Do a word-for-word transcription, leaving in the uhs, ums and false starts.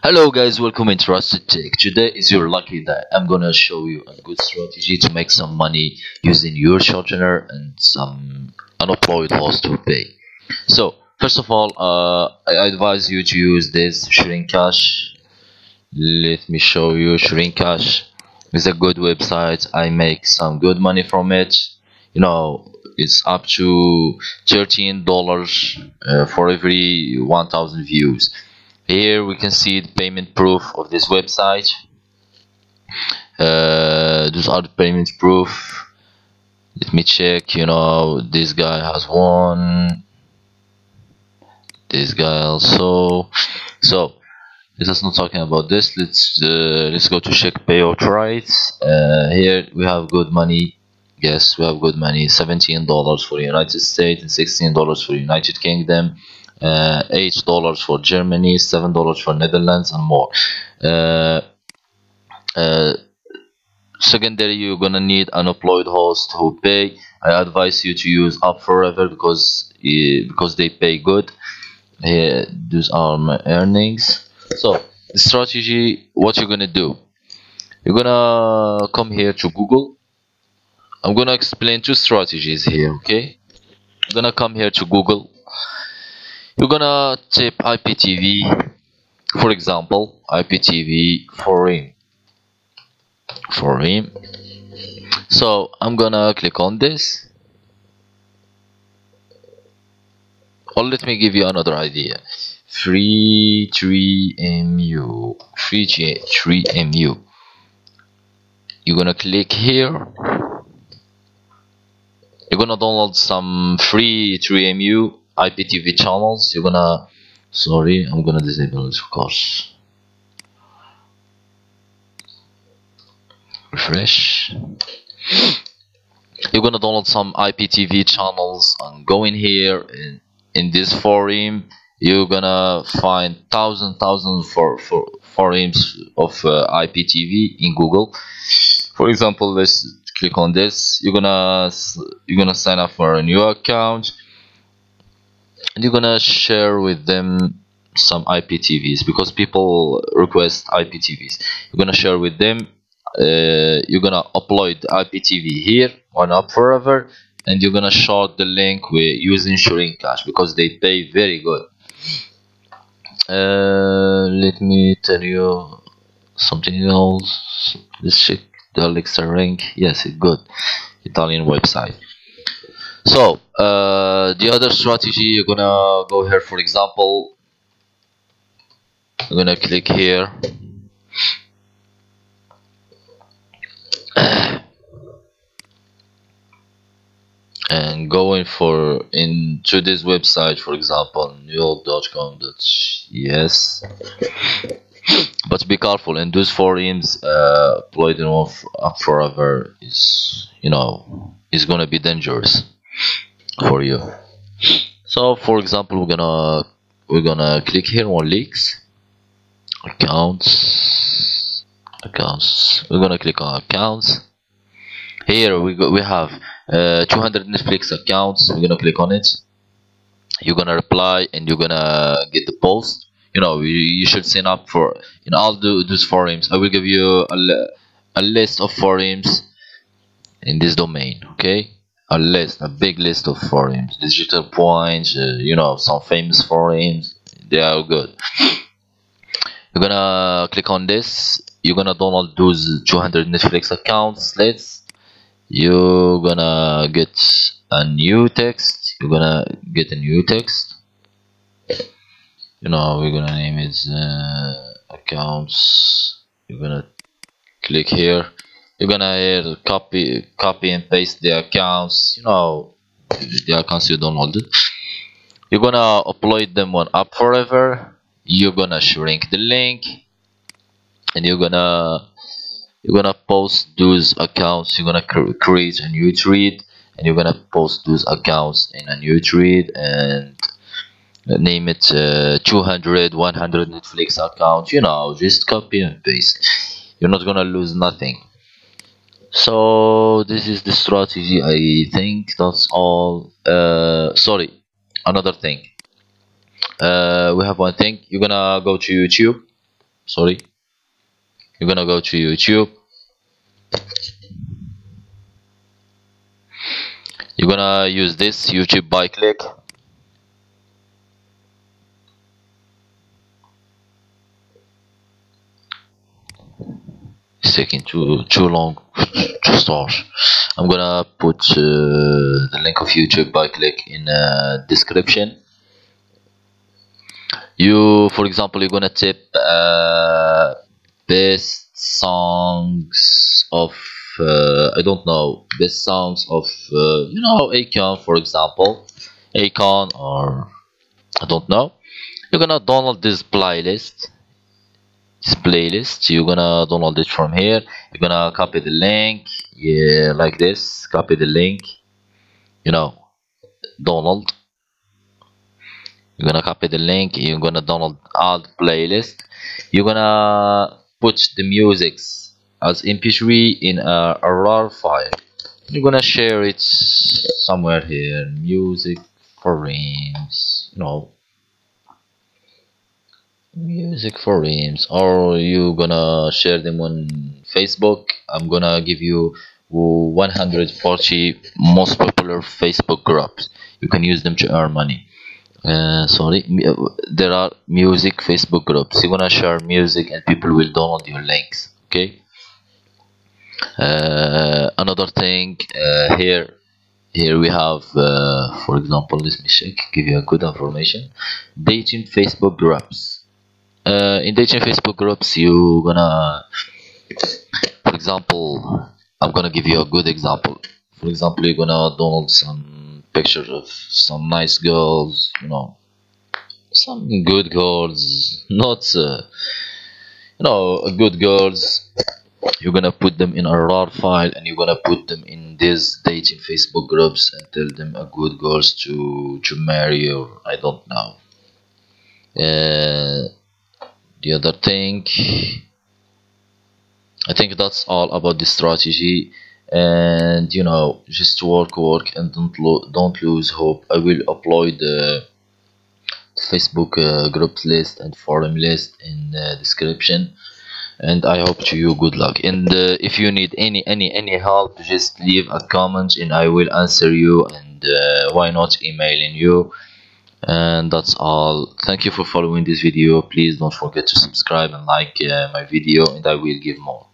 Hello guys, welcome in Trusted Tech. Today is your lucky day. I'm gonna show you a good strategy to make some money using your shortener and some unemployed host to pay. So first of all, uh, I advise you to use this Shrinkcash. Let me show you. Shrinkcash is a good website. I make some good money from it. You know, it's up to thirteen dollars uh, for every one thousand views. Here we can see the payment proof of this website. Uh, those are the payment proof. Let me check. You know, this guy has one, this guy also. So this is not talking about this. Let's uh, let's go to check payout rights. Uh, here we have good money. Yes, we have good money. seventeen dollars for the United States and sixteen dollars for the United Kingdom. Uh, eight dollars for Germany, seven dollars for Netherlands, and more. Uh, uh, secondary, you're gonna need an unemployed host who pay. I advise you to use Up forever because uh, because they pay good. Uh, those are my earnings. So the strategy, what you're gonna do? You're gonna come here to Google. I'm gonna explain two strategies here. Okay, I'm gonna come here to Google. You're gonna type I P T V, for example, I P T V foreign. Foreign. So I'm gonna click on this. Or let me give you another idea. Free three M U. Free three M U. You're gonna click here. You're gonna download some free three M U. I P T V channels. You're gonna, sorry, I'm gonna disable this, of course. Refresh. You're gonna download some I P T V channels and go in here in, in this forum. You're gonna find thousand thousands for, for forums of uh, I P T V in Google. For example, let's click on this. You're gonna you're gonna sign up for a new account. And you're gonna share with them some I P T Vs because people request I P T Vs. You're gonna share with them. Uh, you're gonna upload I P T V here on Up forever, and you're gonna short the link with using Shrinkcash because they pay very good. Uh, let me tell you something else. Let's check the Elixir Ring. Yes, it's good. Italian website. So uh, the other strategy, you're gonna go here. For example, I'm gonna click here. And going for into this website, for example, new york dot com. Yes, but be careful in those forums. Uh, uploading off Up forever is, you know, is gonna be dangerous for you. So for example, we're gonna we're gonna click here on leaks, accounts, accounts. We're gonna click on accounts. Here we go, we have uh, two hundred Netflix accounts. We're gonna click on it. You're gonna reply and you're gonna get the post. You know, you, you should sign up for in all the, those forums. I will give you a, a list of forums in this domain. Okay. A list, a big list of forums, digital points, uh, you know, some famous forums. They are good. You're gonna click on this. You're gonna download those two hundred Netflix accounts. Let's. You're gonna get a new text. You're gonna get a new text. You know, we're gonna name it uh, accounts. You're gonna click here. You're gonna here copy copy and paste the accounts, you know, the accounts you downloaded. You're gonna upload them on Up forever. You're gonna shrink the link and you're gonna you're gonna post those accounts. You're gonna cr create a new thread and you're gonna post those accounts in a new thread and name it uh, two hundred, one hundred Netflix accounts. You know, just copy and paste. You're not gonna lose nothing. So this is the strategy. I think that's all. Uh, sorry, another thing. Uh, we have one thing. You're gonna go to YouTube. sorry, you're gonna go to YouTube. You're gonna use this YouTube by click. It's taking too too long to start. I'm gonna put uh, the link of YouTube by click in the uh, description. You, for example, you're gonna type uh, best songs of uh, I don't know, best songs of uh, you know, Akon, for example, Akon, or I don't know. You're gonna download this playlist. This playlist, you're gonna download it from here. You're gonna copy the link, yeah, like this. Copy the link, you know, download. You're gonna copy the link. You're gonna download all the playlist. You're gonna put the musics as M P three in a, a R A R file. You're gonna share it somewhere here. Music for rings, you know. Music for rhymes, or you gonna share them on Facebook. I'm gonna give you one hundred forty most popular Facebook groups. You can use them to earn money. Uh, sorry, there are music Facebook groups. You're gonna share music and people will download your links. Okay. Uh, another thing uh, here. Here we have, uh, for example, let me check. Give you a good information. Dating Facebook groups. Uh, in dating Facebook groups, you gonna, for example, I'm gonna give you a good example. For example, you're gonna download some pictures of some nice girls, you know, some good girls, not, uh, you know, good girls. You're gonna put them in a R A R file and you're gonna put them in these dating Facebook groups and tell them a good girls to to marry, or I don't know. Uh, The other thing, I think that's all about the strategy, and you know, just work, work, and don't lo don't lose hope. I will upload the Facebook uh, groups list and forum list in the description, and I hope to you good luck. And uh, if you need any any any help, just leave a comment, and I will answer you. And uh, why not emailing you? And that's all. Thank you for following this video. Please don't forget to subscribe and like uh, my video, and I will give more.